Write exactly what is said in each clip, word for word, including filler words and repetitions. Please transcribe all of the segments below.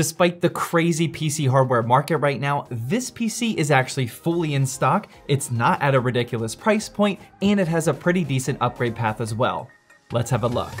Despite the crazy P C hardware market right now, this P C is actually fully in stock, it's not at a ridiculous price point, and it has a pretty decent upgrade path as well. Let's have a look.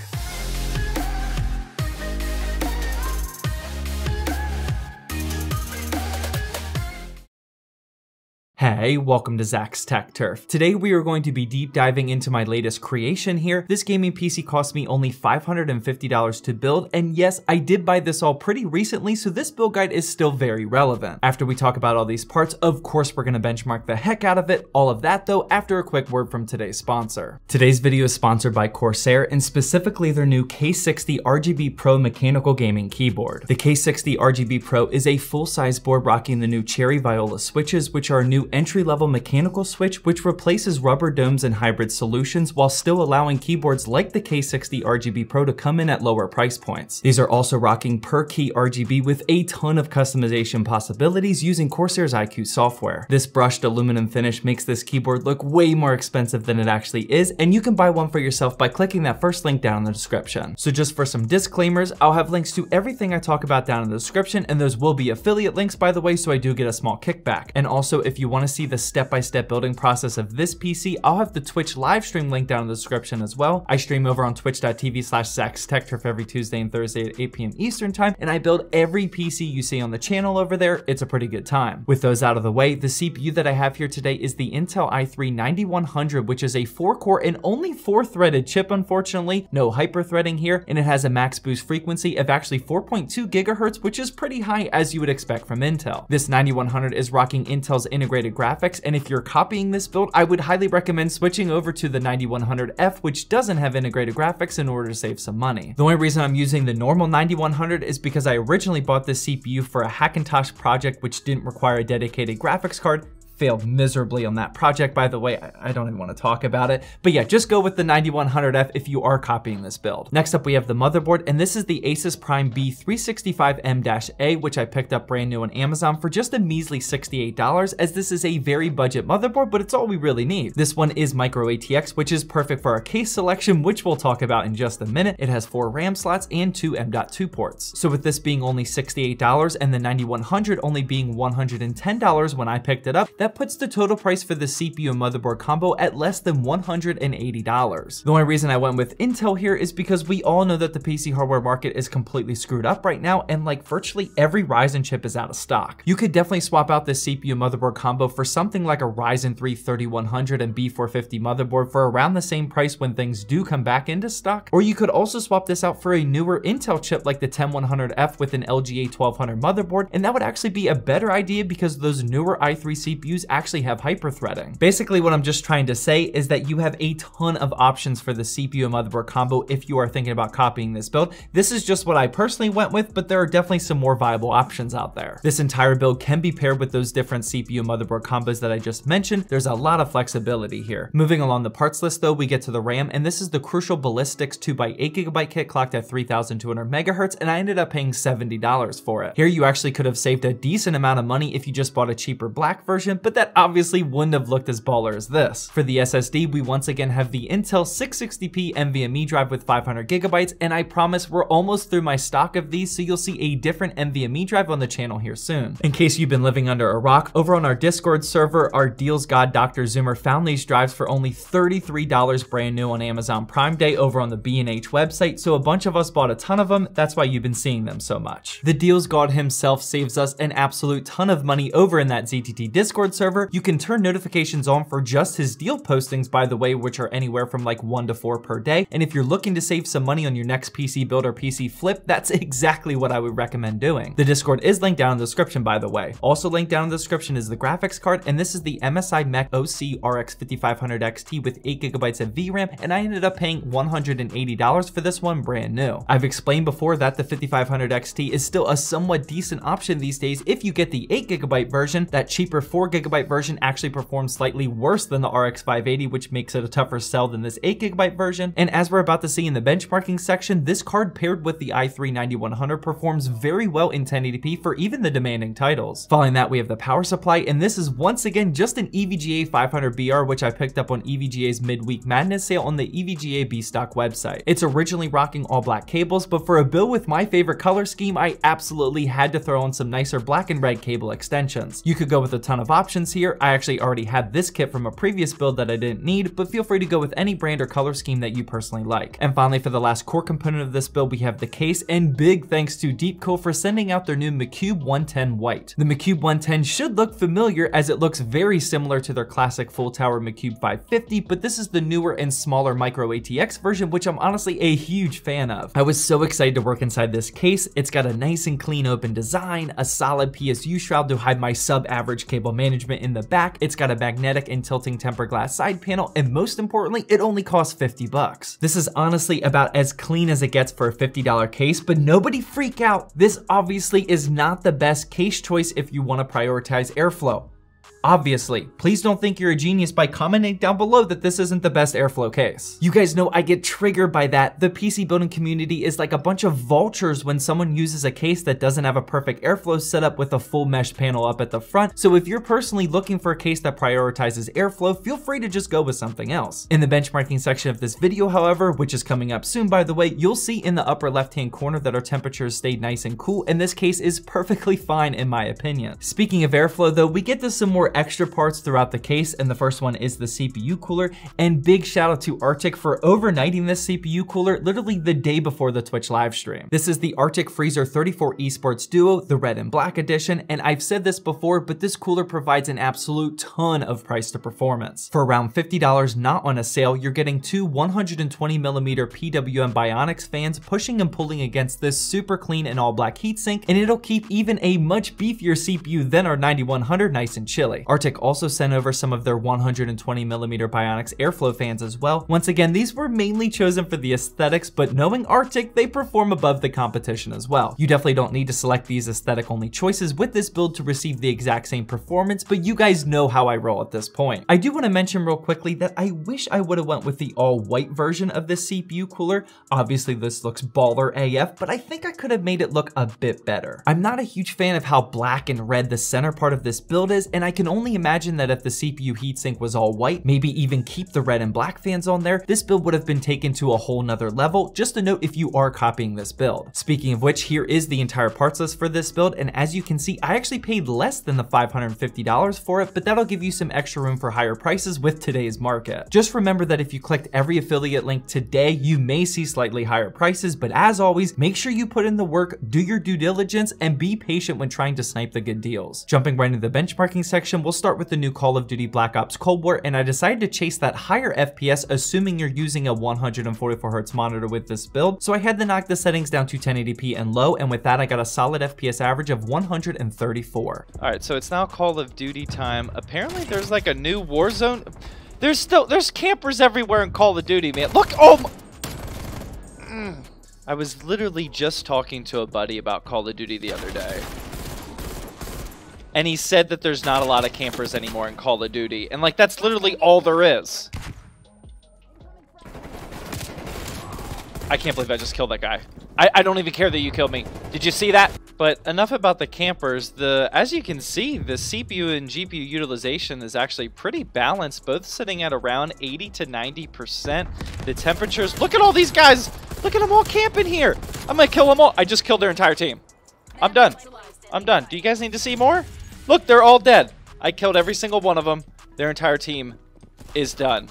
Hey, welcome to Zach's Tech Turf. Today we are going to be deep diving into my latest creation here. This gaming P C cost me only five hundred fifty dollars to build, and yes, I did buy this all pretty recently, so this build guide is still very relevant. After we talk about all these parts, of course we're gonna benchmark the heck out of it. All of that though, after a quick word from today's sponsor. Today's video is sponsored by Corsair, and specifically their new K sixty R G B Pro mechanical gaming keyboard. The K sixty R G B Pro is a full-size board rocking the new Cherry Viola switches, which are new entry-level mechanical switch which replaces rubber domes and hybrid solutions while still allowing keyboards like the K sixty R G B Pro to come in at lower price points. These are also rocking per key R G B with a ton of customization possibilities using Corsair's iCUE software. This brushed aluminum finish makes this keyboard look way more expensive than it actually is, and you can buy one for yourself by clicking that first link down in the description. So just for some disclaimers, I'll have links to everything I talk about down in the description, and those will be affiliate links by the way, so I do get a small kickback. And also, if you want to see the step-by-step building process of this P C, I'll have the Twitch live stream link down in the description as well. I stream over on twitch dot t v slash Zach's Tech Turf every Tuesday and Thursday at eight p m Eastern time, and I build every P C you see on the channel over there. It's a pretty good time. With those out of the way, the C P U that I have here today is the Intel i three ninety-one hundred, which is a four-core and only four-threaded chip, unfortunately. No hyper-threading here, and it has a max boost frequency of actually four point two gigahertz, which is pretty high as you would expect from Intel. This ninety-one hundred is rocking Intel's integrated graphics, and if you're copying this build, I would highly recommend switching over to the ninety-one hundred F, which doesn't have integrated graphics, in order to save some money. The only reason I'm using the normal ninety-one hundred is because I originally bought this C P U for a Hackintosh project which didn't require a dedicated graphics card. Failed miserably on that project, by the way. I don't even want to talk about it. But yeah, just go with the ninety-one hundred F if you are copying this build. Next up, we have the motherboard, and this is the Asus Prime B three sixty-five M A, which I picked up brand new on Amazon for just a measly sixty-eight dollars, as this is a very budget motherboard, but it's all we really need. This one is micro A T X, which is perfect for our case selection, which we'll talk about in just a minute. It has four RAM slots and two M dot two ports. So with this being only sixty-eight dollars and the ninety-one hundred only being one hundred ten dollars when I picked it up, that That puts the total price for the C P U and motherboard combo at less than one hundred eighty dollars. The only reason I went with Intel here is because we all know that the P C hardware market is completely screwed up right now, and like virtually every Ryzen chip is out of stock. You could definitely swap out this C P U and motherboard combo for something like a Ryzen three thirty-one hundred and B four fifty motherboard for around the same price when things do come back into stock, or you could also swap this out for a newer Intel chip like the ten one hundred F with an L G A twelve hundred motherboard, and that would actually be a better idea because those newer i three C P Us actually have hyper-threading. Basically, what I'm just trying to say is that you have a ton of options for the C P U and motherboard combo if you are thinking about copying this build. This is just what I personally went with, but there are definitely some more viable options out there. This entire build can be paired with those different C P U and motherboard combos that I just mentioned. There's a lot of flexibility here. Moving along the parts list though, we get to the RAM, and this is the Crucial Ballistix two by eight gigabyte kit clocked at three thousand two hundred megahertz, and I ended up paying seventy dollars for it. Here you actually could have saved a decent amount of money if you just bought a cheaper black version, but that obviously wouldn't have looked as baller as this. For the S S D, we once again have the Intel six sixty p NVMe drive with five hundred gigabytes, and I promise we're almost through my stock of these, so you'll see a different NVMe drive on the channel here soon. In case you've been living under a rock, over on our Discord server, our deals god Doctor Zoomer found these drives for only thirty-three dollars brand new on Amazon Prime Day over on the B and H website, so a bunch of us bought a ton of them. That's why you've been seeing them so much. The deals god himself saves us an absolute ton of money over in that Z T T Discord server. You can turn notifications on for just his deal postings, by the way, which are anywhere from like one to four per day. And if you're looking to save some money on your next P C build or P C flip, that's exactly what I would recommend doing. The Discord is linked down in the description, by the way. Also linked down in the description is the graphics card, and this is the M S I Mech O C R X fifty-five hundred X T with eight gigabytes of V RAM, and I ended up paying one hundred eighty dollars for this one brand new. I've explained before that the fifty-five hundred X T is still a somewhat decent option these days if you get the eight gigabyte version. That cheaper four gigabyte twelve gigabyte version actually performs slightly worse than the R X five eighty, which makes it a tougher sell than this eight gigabyte version. And as we're about to see in the benchmarking section, this card paired with the i three ninety-one hundred performs very well in ten eighty p for even the demanding titles. Following that, we have the power supply, and this is once again just an E V G A five hundred B R, which I picked up on E V G A's midweek madness sale on the E V G A B-Stock website. It's originally rocking all black cables, but for a bill with my favorite color scheme, I absolutely had to throw on some nicer black and red cable extensions. You could go with a ton of options here. I actually already had this kit from a previous build that I didn't need, but feel free to go with any brand or color scheme that you personally like. And finally, for the last core component of this build, we have the case, and big thanks to Deepcool for sending out their new Macube one ten white. The Macube one ten should look familiar as it looks very similar to their classic full tower Macube five fifty, but this is the newer and smaller micro A T X version, which I'm honestly a huge fan of. I was so excited to work inside this case. It's got a nice and clean open design, a solid P S U shroud to hide my sub-average cable management in the back. It's got a magnetic and tilting tempered glass side panel, and most importantly, it only costs fifty bucks. This is honestly about as clean as it gets for a fifty dollar case, but nobody freak out. This obviously is not the best case choice if you want to prioritize airflow. Obviously, please don't think you're a genius by commenting down below that this isn't the best airflow case. You guys know I get triggered by that. The P C building community is like a bunch of vultures when someone uses a case that doesn't have a perfect airflow setup with a full mesh panel up at the front. So if you're personally looking for a case that prioritizes airflow, feel free to just go with something else. In the benchmarking section of this video, however, which is coming up soon by the way, you'll see in the upper left-hand corner that our temperatures stayed nice and cool, and this case is perfectly fine in my opinion. Speaking of airflow though, we get to some more extra parts throughout the case, and the first one is the C P U cooler, and big shout out to Arctic for overnighting this C P U cooler literally the day before the Twitch live stream. This is the Arctic Freezer thirty-four Esports Duo, the red and black edition, and I've said this before, but this cooler provides an absolute ton of price to performance. For around fifty dollars not on a sale, you're getting two one hundred twenty millimeter P W M Bionics fans pushing and pulling against this super clean and all black heatsink, and it'll keep even a much beefier C P U than our ninety-one hundred nice and chilly. Arctic also sent over some of their one hundred twenty millimeter Bionics airflow fans as well. Once again, these were mainly chosen for the aesthetics, but knowing Arctic, they perform above the competition as well. You definitely don't need to select these aesthetic only choices with this build to receive the exact same performance, but you guys know how I roll at this point. I do want to mention real quickly that I wish I would have went with the all white version of this C P U cooler. Obviously this looks baller A F, but I think I could have made it look a bit better. I'm not a huge fan of how black and red the center part of this build is, and I can I can only imagine that if the C P U heatsink was all white, maybe even keep the red and black fans on there, this build would have been taken to a whole nother level. Just a note if you are copying this build. Speaking of which, here is the entire parts list for this build, and as you can see, I actually paid less than the five hundred fifty dollars for it, but that'll give you some extra room for higher prices with today's market. Just remember that if you clicked every affiliate link today, you may see slightly higher prices, but as always, make sure you put in the work, do your due diligence, and be patient when trying to snipe the good deals. Jumping right into the benchmarking section, we'll start with the new Call of Duty Black Ops Cold War, and I decided to chase that higher F P S assuming you're using a one hundred forty-four hertz monitor with this build, so I had to knock the settings down to ten eighty p and low, and with that I got a solid F P S average of one hundred thirty-four. Alright, so it's now Call of Duty time. Apparently there's like a new Warzone. There's still, there's campers everywhere in Call of Duty, man. Look, oh my. Mm. I was literally just talking to a buddy about Call of Duty the other day. And he said that there's not a lot of campers anymore in Call of Duty. And, like, that's literally all there is. I can't believe I just killed that guy. I, I don't even care that you killed me. Did you see that? But enough about the campers. The as you can see, the C P U and G P U utilization is actually pretty balanced, both sitting at around eighty to ninety percent. The temperatures... Look at all these guys! Look at them all camping here! I'm gonna kill them all. I just killed their entire team. I'm done. I'm done. Do you guys need to see more? Look, they're all dead. I killed every single one of them. Their entire team is done.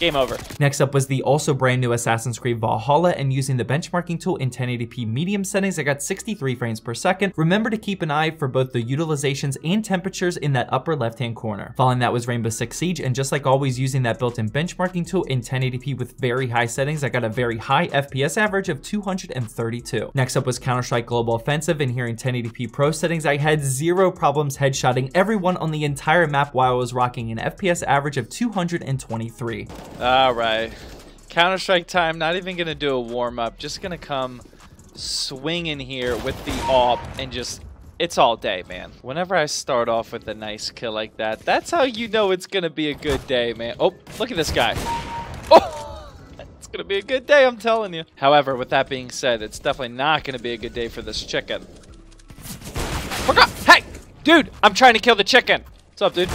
Game over. Next up was the also brand new Assassin's Creed Valhalla, and using the benchmarking tool in ten eighty p medium settings, I got sixty-three frames per second. Remember to keep an eye for both the utilizations and temperatures in that upper left-hand corner. Following that was Rainbow Six Siege, and just like always using that built-in benchmarking tool in ten eighty p with very high settings, I got a very high F P S average of two hundred thirty-two. Next up was Counter-Strike Global Offensive, and here in ten eighty p Pro settings, I had zero problems headshotting everyone on the entire map while I was rocking an F P S average of two hundred twenty-three. All right, Counter-Strike time. Not even gonna do a warm-up, just gonna come swinging here with the A W P and just it's all day, man. Whenever I start off with a nice kill like that, that's how you know it's gonna be a good day, man. Oh, look at this guy. Oh, it's gonna be a good day, I'm telling you. However, with that being said, it's definitely not gonna be a good day for this chicken. Hey, dude, I'm trying to kill the chicken. What's up, dude?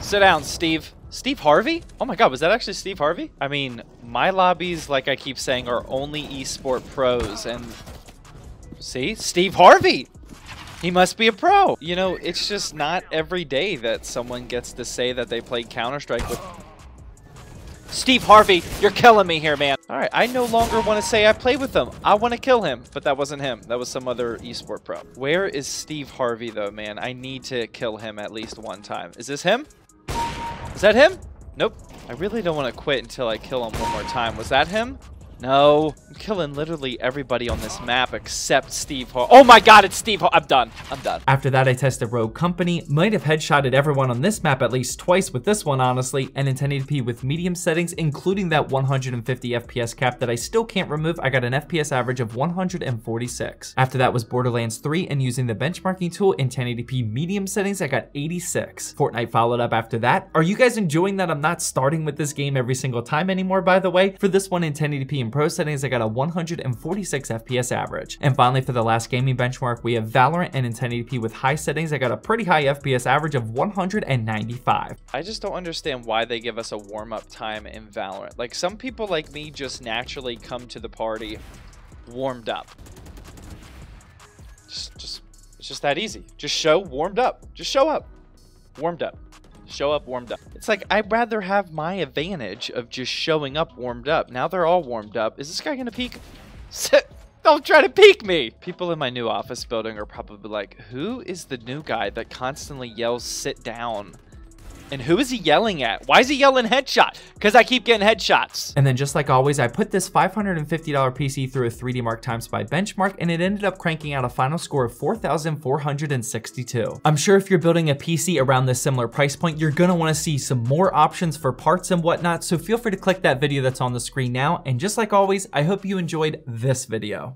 Sit down, Steve. Steve Harvey? Oh my god, was that actually Steve Harvey? I mean, my lobbies, like I keep saying, are only eSport pros, and... see? Steve Harvey! He must be a pro! You know, it's just not every day that someone gets to say that they played Counter-Strike with... Steve Harvey, you're killing me here, man. All right, I no longer want to say I played with him. I want to kill him, but that wasn't him. That was some other eSport pro. Where is Steve Harvey, though, man? I need to kill him at least one time. Is this him? Is that him? Nope. I really don't want to quit until I kill him one more time. Was that him? No. I'm killing literally everybody on this map except Steve Ho- Oh my god, it's Steve Ho- I'm done. I'm done. After that, I tested Rogue Company. Might have headshotted everyone on this map at least twice with this one, honestly, and in ten eighty p with medium settings, including that one hundred fifty F P S cap that I still can't remove. I got an F P S average of one hundred forty-six. After that was Borderlands three, and using the benchmarking tool in ten eighty p medium settings, I got eighty-six. Fortnite followed up after that. Are you guys enjoying that I'm not starting with this game every single time anymore, by the way? For this one in ten eighty p and pro settings, I got a one hundred forty-six F P S average. And finally, for the last gaming benchmark, we have Valorant, and in ten eighty p with high settings, I got a pretty high F P S average of one hundred ninety-five. I just don't understand why they give us a warm-up time in Valorant. Like, some people like me just naturally come to the party warmed up. Just, just, it's just that easy. Just show, warmed up. Just show up. Warmed up. Show up warmed up. It's like, I'd rather have my advantage of just showing up warmed up. Now they're all warmed up. Is this guy gonna peek? Don't try to peek me! People in my new office building are probably like, who is the new guy that constantly yells sit down? And who is he yelling at? Why is he yelling headshot? Because I keep getting headshots. And then just like always, I put this five hundred fifty dollar P C through a three D Mark times by benchmark, and it ended up cranking out a final score of four thousand four hundred sixty-two. I'm sure if you're building a P C around this similar price point, you're gonna wanna see some more options for parts and whatnot, so feel free to click that video that's on the screen now. And just like always, I hope you enjoyed this video.